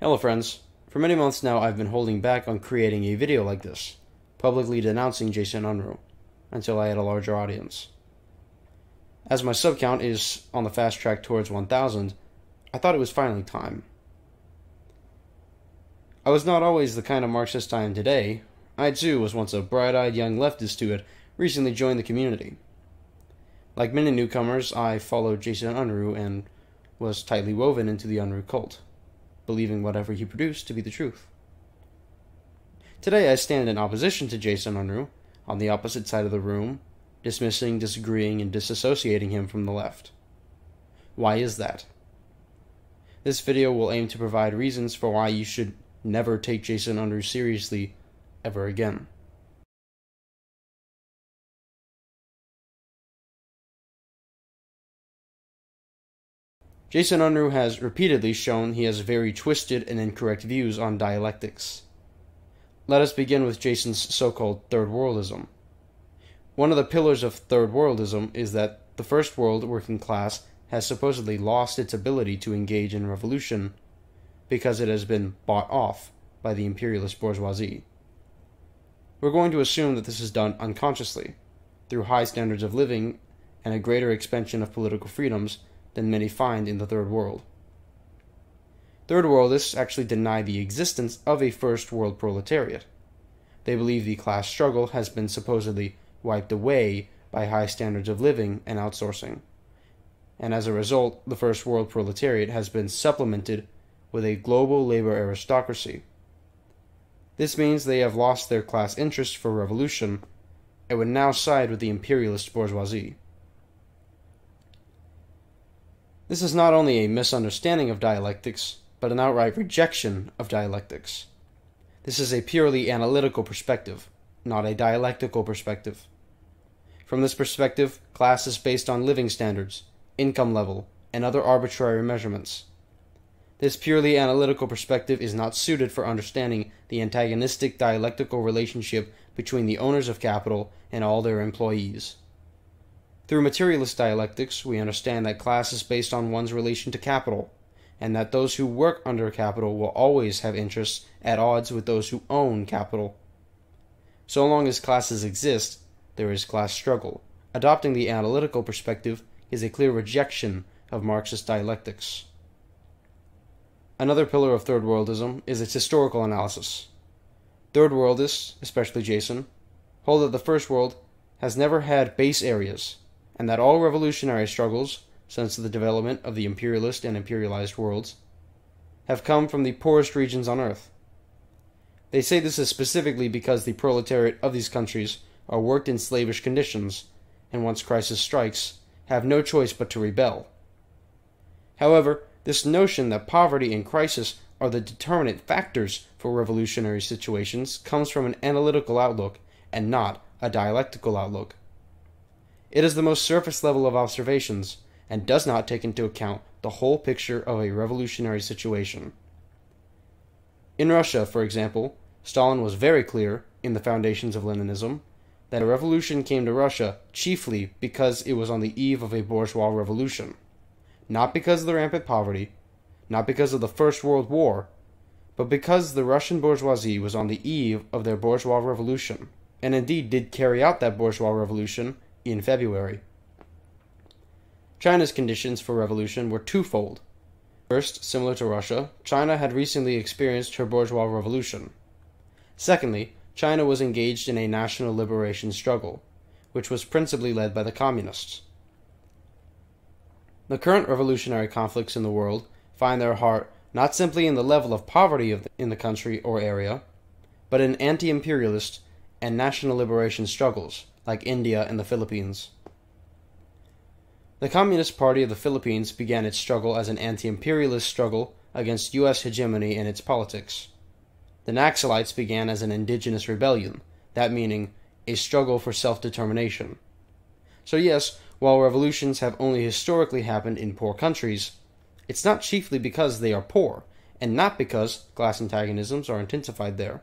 Hello friends, for many months now I've been holding back on creating a video like this, publicly denouncing Jason Unruhe, until I had a larger audience. As my sub count is on the fast track towards 1,000, I thought it was finally time. I was not always the kind of Marxist I am today. I too was once a bright-eyed young leftist who had recently joined the community. Like many newcomers, I followed Jason Unruhe and was tightly woven into the Unruhe cult, believing whatever he produced to be the truth. Today I stand in opposition to Jason Unruhe, on the opposite side of the room, dismissing, disagreeing, and disassociating him from the left. Why is that? This video will aim to provide reasons for why you should never take Jason Unruhe seriously ever again. Jason Unruhe has repeatedly shown he has very twisted and incorrect views on dialectics. Let us begin with Jason's so-called Third Worldism. One of the pillars of Third Worldism is that the First World working class has supposedly lost its ability to engage in revolution because it has been bought off by the imperialist bourgeoisie. We're going to assume that this is done unconsciously, through high standards of living and a greater expansion of political freedoms than many find in the Third World. Third Worldists actually deny the existence of a First World proletariat. They believe the class struggle has been supposedly wiped away by high standards of living and outsourcing, and as a result, the First World proletariat has been supplemented with a global labor aristocracy. This means they have lost their class interest for revolution and would now side with the imperialist bourgeoisie. This is not only a misunderstanding of dialectics, but an outright rejection of dialectics. This is a purely analytical perspective, not a dialectical perspective. From this perspective, class is based on living standards, income level, and other arbitrary measurements. This purely analytical perspective is not suited for understanding the antagonistic dialectical relationship between the owners of capital and all their employees. Through materialist dialectics, we understand that class is based on one's relation to capital, and that those who work under capital will always have interests at odds with those who own capital. So long as classes exist, there is class struggle. Adopting the analytical perspective is a clear rejection of Marxist dialectics. Another pillar of Third Worldism is its historical analysis. Third Worldists, especially Jason, hold that the First World has never had base areas, and that all revolutionary struggles, since the development of the imperialist and imperialized worlds, have come from the poorest regions on earth. They say this is specifically because the proletariat of these countries are worked in slavish conditions, and once crisis strikes, have no choice but to rebel. However, this notion that poverty and crisis are the determinant factors for revolutionary situations comes from an analytical outlook and not a dialectical outlook. It is the most surface level of observations, and does not take into account the whole picture of a revolutionary situation. In Russia, for example, Stalin was very clear, in the foundations of Leninism, that a revolution came to Russia chiefly because it was on the eve of a bourgeois revolution, not because of the rampant poverty, not because of the First World War, but because the Russian bourgeoisie was on the eve of their bourgeois revolution, and indeed did carry out that bourgeois revolution in February. China's conditions for revolution were twofold. First, similar to Russia, China had recently experienced her bourgeois revolution. Secondly, China was engaged in a national liberation struggle, which was principally led by the communists. The current revolutionary conflicts in the world find their heart not simply in the level of poverty in the country or area, but in anti-imperialist and national liberation struggles, like India and the Philippines. The Communist Party of the Philippines began its struggle as an anti-imperialist struggle against U.S. hegemony and its politics. The Naxalites began as an indigenous rebellion, that meaning a struggle for self-determination. So yes, while revolutions have only historically happened in poor countries, it's not chiefly because they are poor, and not because class antagonisms are intensified there.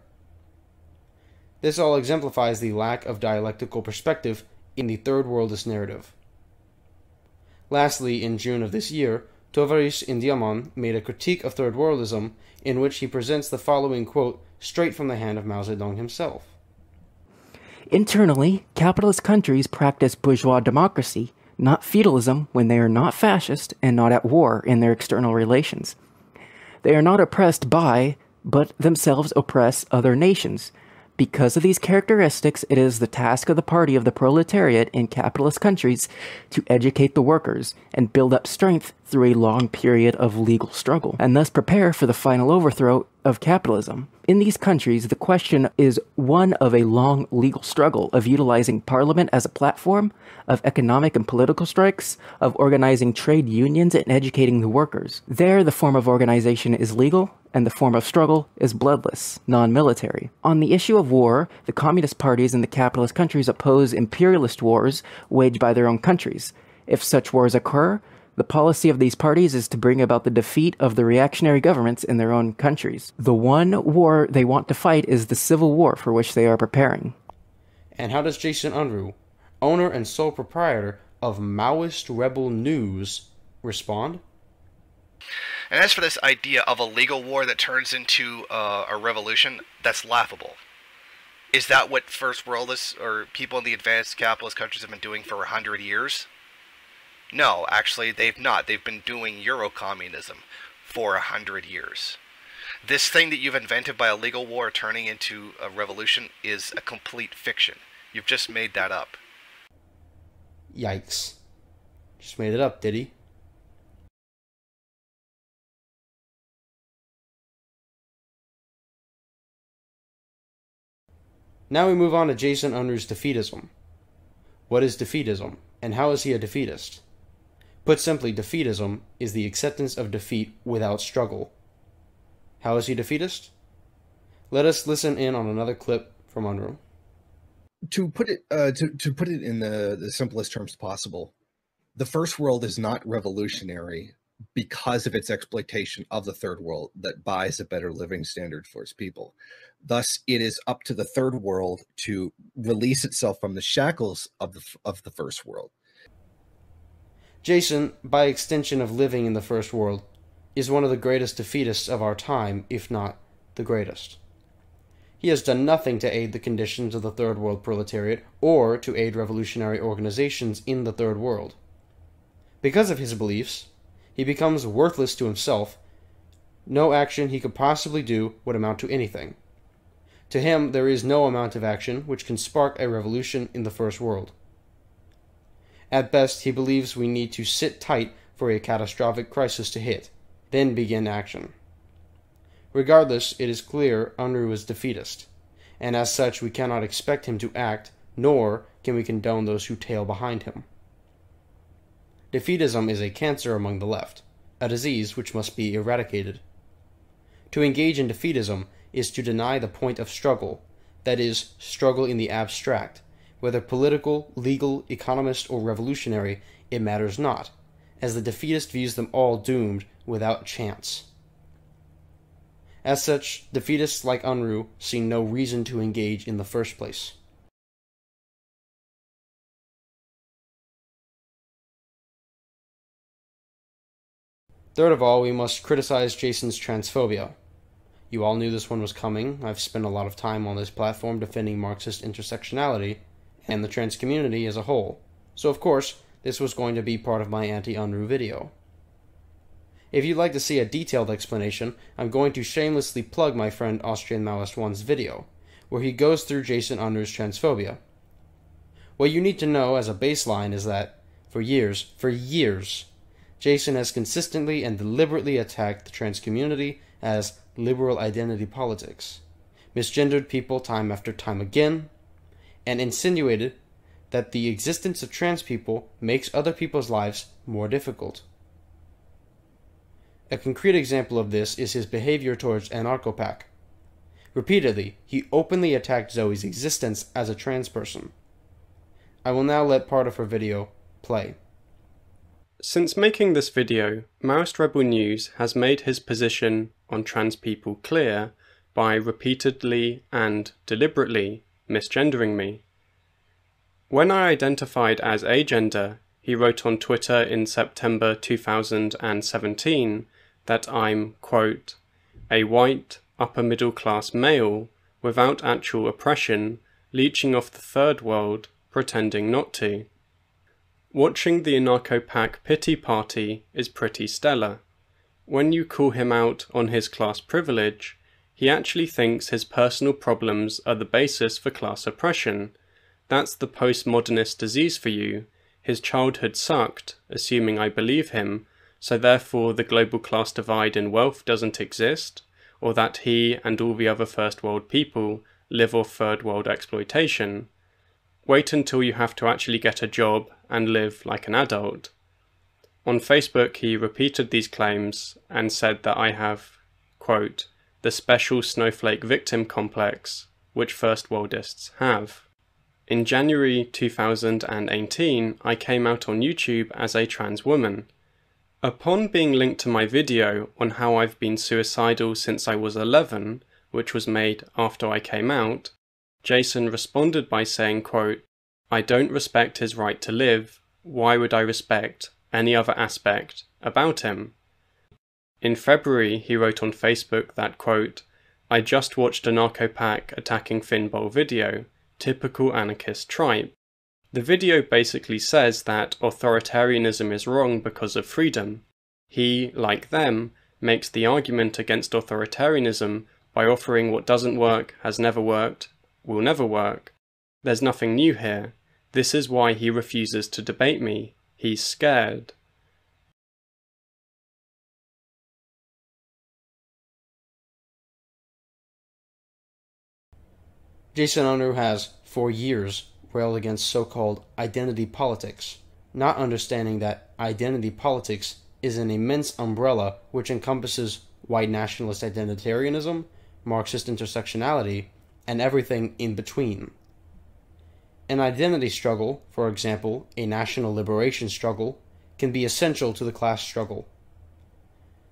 This all exemplifies the lack of dialectical perspective in the Third Worldist narrative. Lastly, in June of this year, Tovarisch Indiaman made a critique of Third Worldism in which he presents the following quote straight from the hand of Mao Zedong himself. Internally, capitalist countries practice bourgeois democracy, not feudalism, when they are not fascist and not at war in their external relations. They are not oppressed by, but themselves oppress other nations. Because of these characteristics, it is the task of the party of the proletariat in capitalist countries to educate the workers and build up strength through a long period of legal struggle, and thus prepare for the final overthrow of capitalism. In these countries, the question is one of a long legal struggle of utilizing parliament as a platform, of economic and political strikes, of organizing trade unions and educating the workers. There, the form of organization is legal, and the form of struggle is bloodless, non-military. On the issue of war, the communist parties in the capitalist countries oppose imperialist wars waged by their own countries. If such wars occur, the policy of these parties is to bring about the defeat of the reactionary governments in their own countries. The one war they want to fight is the civil war for which they are preparing. And how does Jason Unruhe, owner and sole proprietor of Maoist Rebel News, respond? And as for this idea of a legal war that turns into a revolution, that's laughable. Is that what first worldists or people in the advanced capitalist countries have been doing for 100 years? No, actually they've not. They've been doing Eurocommunism for 100 years. This thing that you've invented by a legal war turning into a revolution is a complete fiction. You've just made that up. Yikes. Just made it up, did he? Now we move on to Jason Unruhe's defeatism. What is defeatism, and how is he a defeatist? Put simply, defeatism is the acceptance of defeat without struggle. How is he defeatist? Let us listen in on another clip from Unruhe. To put it in the simplest terms possible, the First World is not revolutionary because of its exploitation of the Third World that buys a better living standard for its people. Thus, it is up to the Third World to release itself from the shackles of the First World. Jason, by extension of living in the First World, is one of the greatest defeatists of our time, if not the greatest. He has done nothing to aid the conditions of the Third World proletariat or to aid revolutionary organizations in the Third World. Because of his beliefs, he becomes worthless to himself. No action he could possibly do would amount to anything. To him, there is no amount of action which can spark a revolution in the First World. At best, he believes we need to sit tight for a catastrophic crisis to hit, then begin action. Regardless, it is clear Unruhe is defeatist, and as such we cannot expect him to act, nor can we condone those who tail behind him. Defeatism is a cancer among the left, a disease which must be eradicated. To engage in defeatism is to deny the point of struggle, that is, struggle in the abstract. Whether political, legal, economist, or revolutionary, it matters not, as the defeatist views them all doomed without chance. As such, defeatists like Unruhe see no reason to engage in the first place. Third of all, we must criticize Jason's transphobia. You all knew this one was coming. I've spent a lot of time on this platform defending Marxist intersectionality and the trans community as a whole, so of course, this was going to be part of my anti-Unruhe video. If you'd like to see a detailed explanation, I'm going to shamelessly plug my friend Austria Maoist One's video, where he goes through Jason Unruhe's transphobia. What you need to know as a baseline is that, for years, Jason has consistently and deliberately attacked the trans community as liberal identity politics, misgendered people time after time again, and insinuated that the existence of trans people makes other people's lives more difficult. A concrete example of this is his behavior towards AnarchoPAC. Repeatedly, he openly attacked Zoe's existence as a trans person. I will now let part of her video play. Since making this video, Maoist Rebel News has made his position on trans people clear by repeatedly and deliberately misgendering me. When I identified as agender, He wrote on Twitter in September 2017 that I'm, quote, a white, upper-middle-class male without actual oppression, leeching off the third world, pretending not to. Watching the AnarchoPAC pity party is pretty stellar. When you call him out on his class privilege, he actually thinks his personal problems are the basis for class oppression. That's the postmodernist disease for you. His childhood sucked, assuming I believe him, so therefore the global class divide in wealth doesn't exist, or that he and all the other first world people live off third world exploitation. Wait until you have to actually get a job and live like an adult. On Facebook he repeated these claims and said that I have, quote, the special snowflake victim complex which first worldists have. In January 2018 I came out on YouTube as a trans woman. Upon being linked to my video on how I've been suicidal since I was 11, which was made after I came out, Jason responded by saying, quote, I don't respect his right to live, why would I respect any other aspect about him? In February he wrote on Facebook that, quote, I just watched AnarchoPAC attacking Finbol video. Typical anarchist tripe. The video basically says that authoritarianism is wrong because of freedom. He, like them, makes the argument against authoritarianism by offering what doesn't work, has never worked, will never work. There's nothing new here. This is why he refuses to debate me. He's scared. Jason Unruhe has, for years, railed against so-called identity politics, not understanding that identity politics is an immense umbrella which encompasses white nationalist identitarianism, Marxist intersectionality, and everything in between. An identity struggle, for example, a national liberation struggle, can be essential to the class struggle.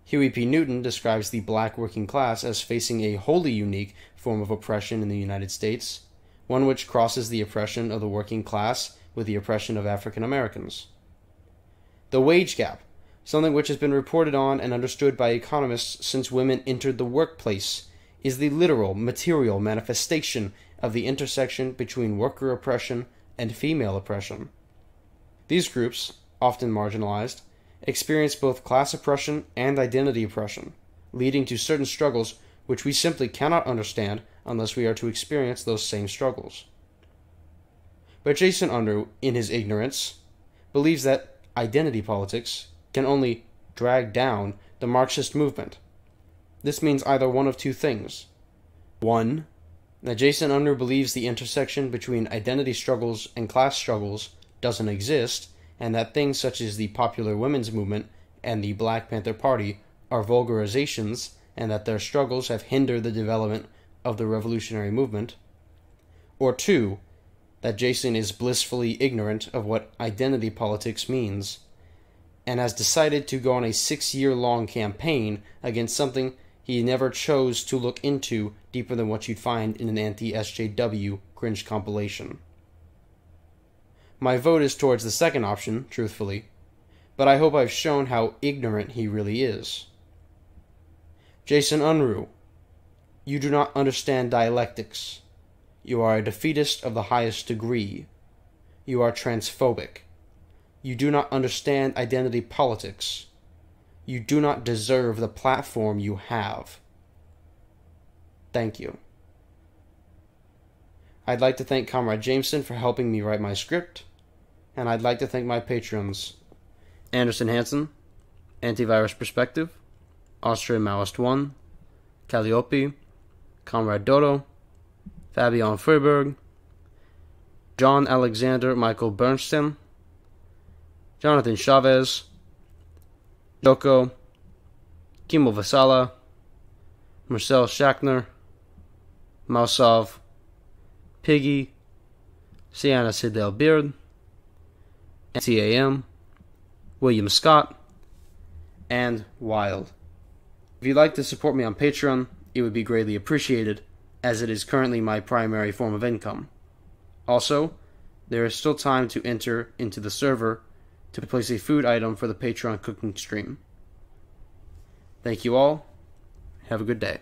Huey P. Newton describes the black working class as facing a wholly unique form of oppression in the United States, one which crosses the oppression of the working class with the oppression of African Americans. The wage gap, something which has been reported on and understood by economists since women entered the workplace, is the literal, material manifestation of the intersection between worker oppression and female oppression. These groups, often marginalized, experience both class oppression and identity oppression, leading to certain struggles which we simply cannot understand unless we are to experience those same struggles. But Jason Unruhe, in his ignorance, believes that identity politics can only drag down the Marxist movement. This means either one of two things. One, that Jason Unruhe believes the intersection between identity struggles and class struggles doesn't exist, and that things such as the Popular Women's Movement and the Black Panther Party are vulgarizations, and that their struggles have hindered the development of the revolutionary movement. Or two, that Jason is blissfully ignorant of what identity politics means, and has decided to go on a 6-year-long campaign against something he never chose to look into deeper than what you'd find in an anti-SJW cringe compilation. My vote is towards the second option, truthfully, but I hope I've shown how ignorant he really is. Jason Unruhe, you do not understand dialectics. You are a defeatist of the highest degree. You are transphobic. You do not understand identity politics. You do not deserve the platform you have. Thank you. I'd like to thank Comrade Jameson for helping me write my script, and I'd like to thank my patrons, Anderson Hansen, Antivirus Perspective, Austria Maoist One, Calliope, Comrade Dodo, Fabian Ferberg, John Alexander Michael Bernstein, Jonathan Chavez, Joko, Kimo Vassala, Marcel Schachner, Mausov, Piggy, Sianna Sidel Beard, CAM, William Scott, and Wild. If you'd like to support me on Patreon, it would be greatly appreciated, as it is currently my primary form of income. Also, there is still time to enter into the server to place a food item for the Patreon cooking stream. Thank you all. Have a good day.